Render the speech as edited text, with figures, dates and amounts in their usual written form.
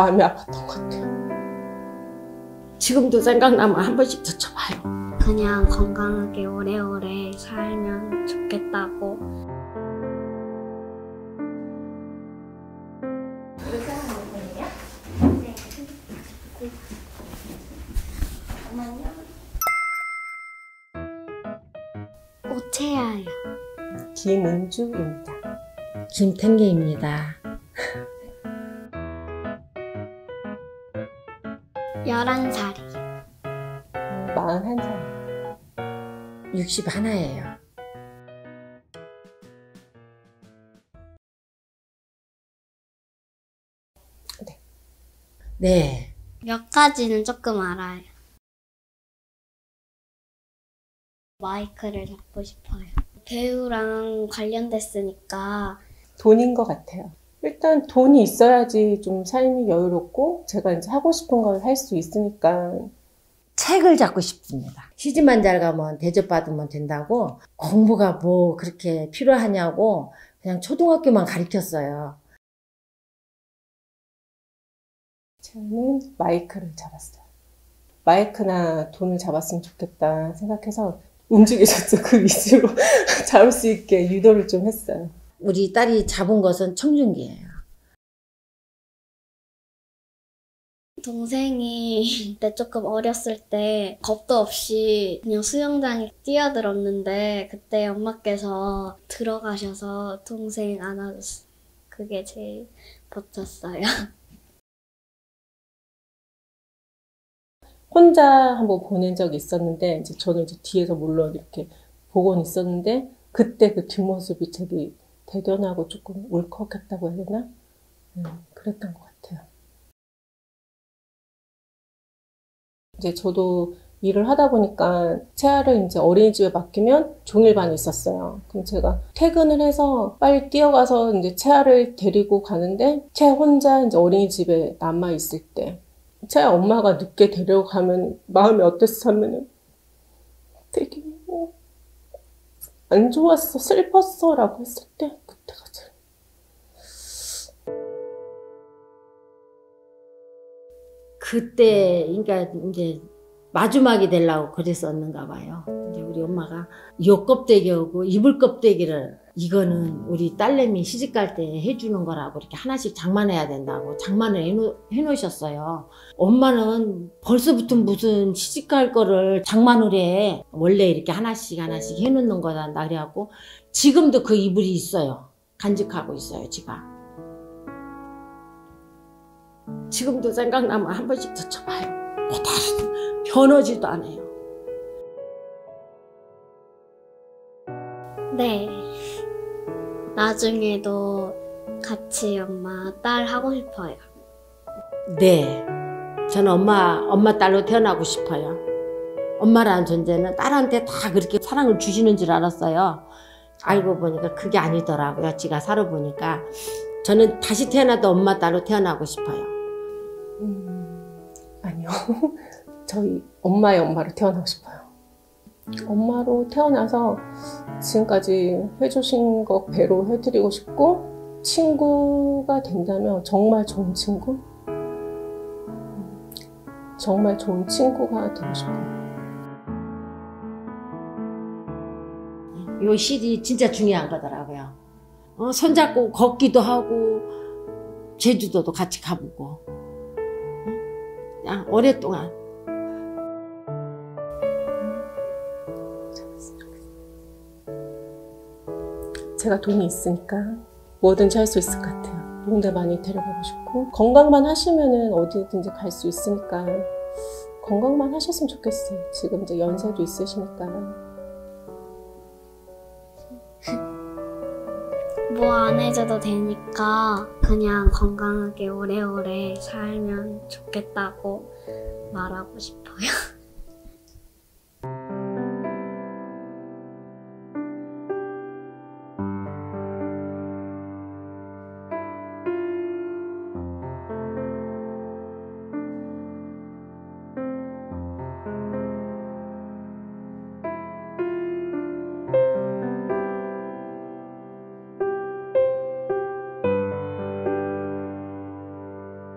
마음이 아팠던 것 같아요. 지금도 생각나면 한 번씩 여쭤봐요. 그냥 건강하게 오래오래 살면 좋겠다고. 오채아요. 김은주입니다. 김탱개입니다. 11살이요. 41살이요. 61이에요. 네. 네. 몇 가지는 조금 알아요. 마이크를 잡고 싶어요. 배우랑 관련됐으니까. 돈인 것 같아요. 일단 돈이 있어야지 좀 삶이 여유롭고 제가 이제 하고 싶은 걸 할 수 있으니까. 책을 잡고 싶습니다. 시집만 잘 가면 대접받으면 된다고 공부가 뭐 그렇게 필요하냐고 그냥 초등학교만 가르쳤어요. 저는 마이크를 잡았어요. 마이크나 돈을 잡았으면 좋겠다 생각해서 움직이셔서 그 위주로 잡을 수 있게 유도를 좀 했어요. 우리 딸이 잡은 것은 청중기예요. 동생이 그때 조금 어렸을 때 겁도 없이 그냥 수영장에 뛰어들었는데 그때 엄마께서 들어가셔서 동생 안아줬어요. 그게 제일 버텼어요. 혼자 한번 보낸 적이 있었는데 이제 저는 이제 뒤에서 물론 이렇게 보곤 있었는데 그때 그 뒷모습이 되게 대견하고 조금 울컥했다고 해야 되나? 그랬던 것 같아요. 이제 저도 일을 하다 보니까 채아를 이제 어린이집에 맡기면 종일반이 있었어요. 그럼 제가 퇴근을 해서 빨리 뛰어가서 이제 채아를 데리고 가는데 채아 혼자 이제 어린이집에 남아 있을 때 채아 엄마가 늦게 데려가면 마음이 어땠냐면 되게 안 좋았어, 슬펐어 라고 했을 때 그때가 제일. 그때 그러니까 이제 마지막이 되려고 그랬었는가 봐요. 이제 우리 엄마가 요 껍데기하고 이불 껍데기를 이거는 우리 딸내미 시집갈 때 해주는 거라고 이렇게 하나씩 장만해야 된다고 장만을 해놓으셨어요. 엄마는 벌써부터 무슨 시집갈 거를 장만을 해. 원래 이렇게 하나씩 해놓는 거란다 그래갖고 지금도 그 이불이 있어요. 간직하고 있어요, 제가. 지금도 생각나면 한 번씩 여쭤봐요. 변하지도 않아요. 네. 나중에도 같이 엄마 딸 하고 싶어요. 네. 저는 엄마 딸로 태어나고 싶어요. 엄마라는 존재는 딸한테 다 그렇게 사랑을 주시는 줄 알았어요. 알고 보니까 그게 아니더라고요. 제가 살아보니까. 저는 다시 태어나도 엄마 딸로 태어나고 싶어요. 아니요. 저희 엄마의 엄마로 태어나고 싶어요. 엄마로 태어나서 지금까지 해주신 거 배로 해드리고 싶고 친구가 된다면 정말 좋은 친구? 정말 좋은 친구가 되고 싶어요. 이 실이 진짜 중요한 거더라고요. 손잡고 걷기도 하고 제주도도 같이 가보고 그냥 오랫동안 제가 돈이 있으니까 뭐든지 할 수 있을 것 같아요. 좋은데 많이 데려가고 싶고 건강만 하시면은 어디든지 갈 수 있으니까 건강만 하셨으면 좋겠어요. 지금 이제 연세도 있으시니까. 뭐 안 해줘도 되니까 그냥 건강하게 오래오래 살면 좋겠다고 말하고 싶어요.